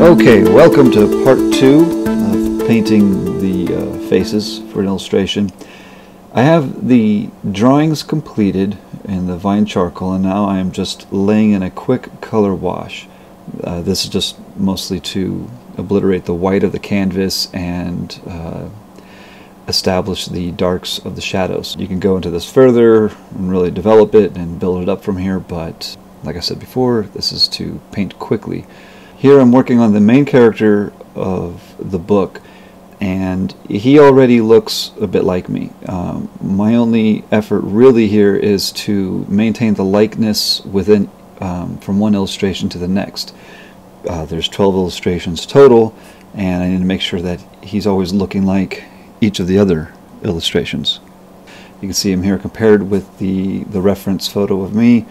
Okay, welcome to part 2 of painting the faces for an illustration. I have the drawings completed in the vine charcoal, and now I am just laying in a quick color wash. This is just mostly to obliterate the white of the canvas and establish the darks of the shadows. You can go into this further and really develop it and build it up from here, but like I said before, this is to paint quickly. Here I'm working on the main character of the book, and he already looks a bit like me. My only effort really here is to maintain the likeness within from one illustration to the next. There's 12 illustrations total, and I need to make sure that he's always looking like each of the other illustrations. You can see him here compared with the reference photo of me.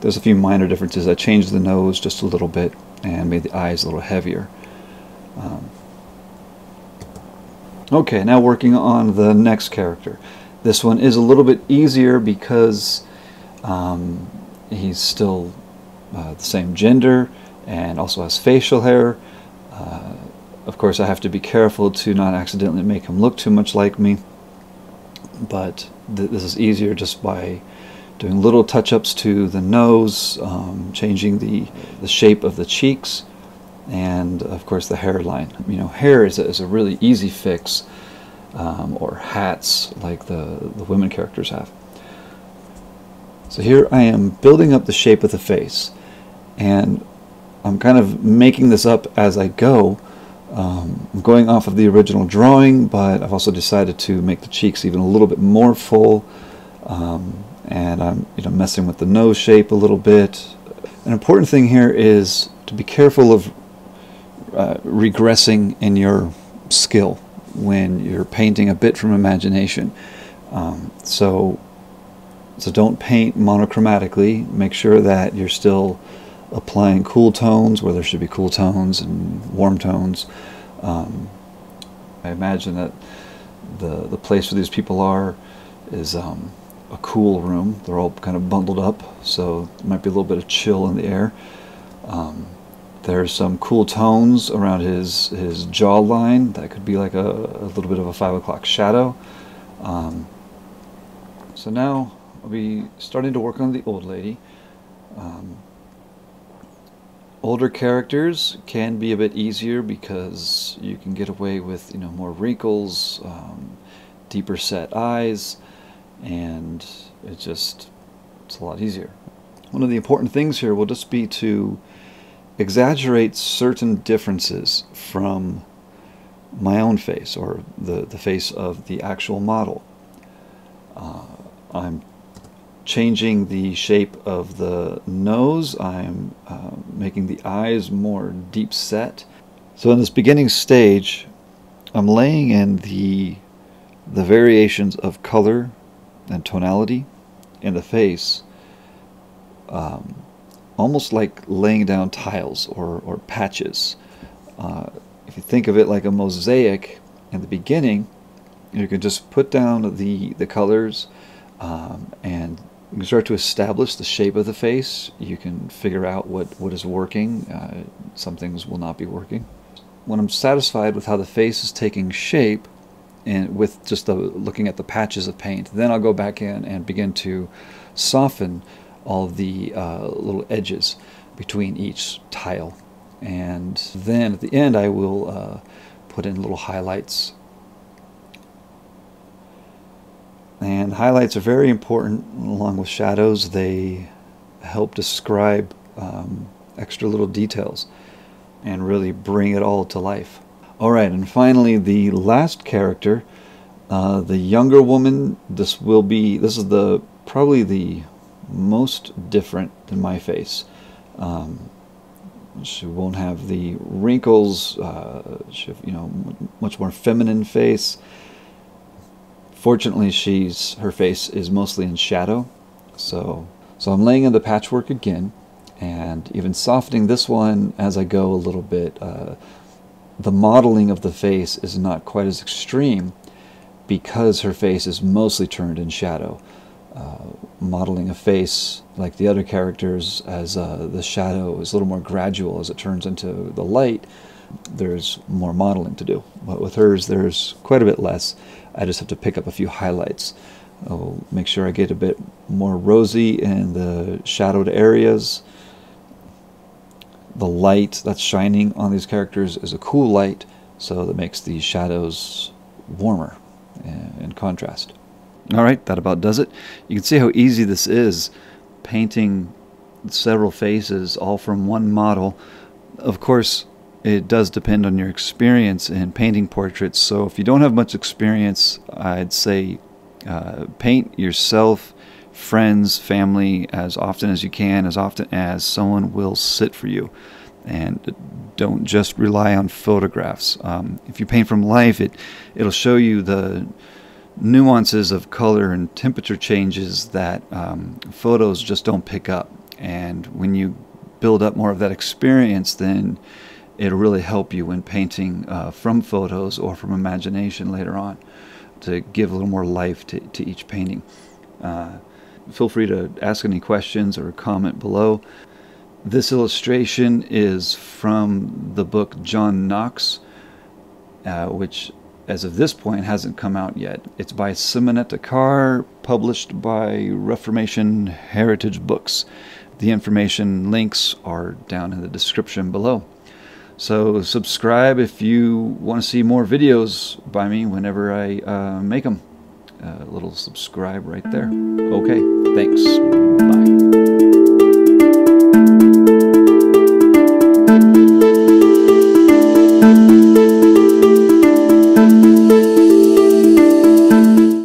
There's a few minor differences. I changed the nose just a little bit and made the eyes a little heavier. Okay, now working on the next character. This one is a little bit easier because he's still the same gender and also has facial hair. Of course, I have to be careful to not accidentally make him look too much like me, but this is easier just by doing little touch-ups to the nose, changing the shape of the cheeks, and of course the hairline. You know, hair is a really easy fix, or hats like the women characters have. So here I am building up the shape of the face, and I'm kind of making this up as I go. I'm going off of the original drawing, but I've also decided to make the cheeks even a little bit more full. And I'm messing with the nose shape a little bit. An important thing here is to be careful of regressing in your skill when you're painting a bit from imagination. So don't paint monochromatically. Make sure that you're still applying cool tones where there should be cool tones and warm tones. I imagine that the place where these people are is a cool room. They're all kind of bundled up, so there might be a little bit of chill in the air. There's some cool tones around his jawline that could be like a little bit of a 5 o'clock shadow. So now I'll be starting to work on the old lady. Older characters can be a bit easier because you can get away with more wrinkles, deeper set eyes, and it's a lot easier. One of the important things here will just be to exaggerate certain differences from my own face or the face of the actual model. I'm changing the shape of the nose. I'm making the eyes more deep set. So in this beginning stage, I'm laying in the variations of color and tonality in the face, almost like laying down tiles or patches. If you think of it like a mosaic, in the beginning you can just put down the colors, and you can start to establish the shape of the face. You can figure out what is working. Some things will not be working. When I'm satisfied with how the face is taking shape, and with just looking at the patches of paint, then I'll go back in and begin to soften all the little edges between each tile. And then at the end I will put in little highlights. And highlights are very important along with shadows. They help describe extra little details and really bring it all to life. Alright, and finally the last character, the younger woman. This is probably the most different than my face. She won't have the wrinkles. She, much more feminine face. Fortunately, her face is mostly in shadow, so I'm laying in the patchwork again, and even softening this one as I go a little bit. The modeling of the face is not quite as extreme because her face is mostly turned in shadow. modeling a face like the other characters, as the shadow is a little more gradual as it turns into the light, there's more modeling to do. But with hers, there's quite a bit less. I just have to pick up a few highlights. I'll make sure I get a bit more rosy in the shadowed areas. The light that's shining on these characters is a cool light, so that makes the shadows warmer in contrast. All right, that about does it. You can see how easy this is, painting several faces all from one model. Of course, it does depend on your experience in painting portraits, so if you don't have much experience, I'd say paint yourself, friends, family, as often as you can, as often as someone will sit for you. And don't just rely on photographs. If you paint from life, it'll show you the nuances of color and temperature changes that photos just don't pick up. And when you build up more of that experience, then it'll really help you when painting from photos or from imagination later on, to give a little more life to each painting. Feel free to ask any questions or comment below. This illustration is from the book John Knox, which as of this point hasn't come out yet. It's by Simonetta Carr, published by Reformation Heritage Books. The information links are down in the description below. So subscribe if you want to see more videos by me whenever I make them. A little subscribe right there. Okay, thanks.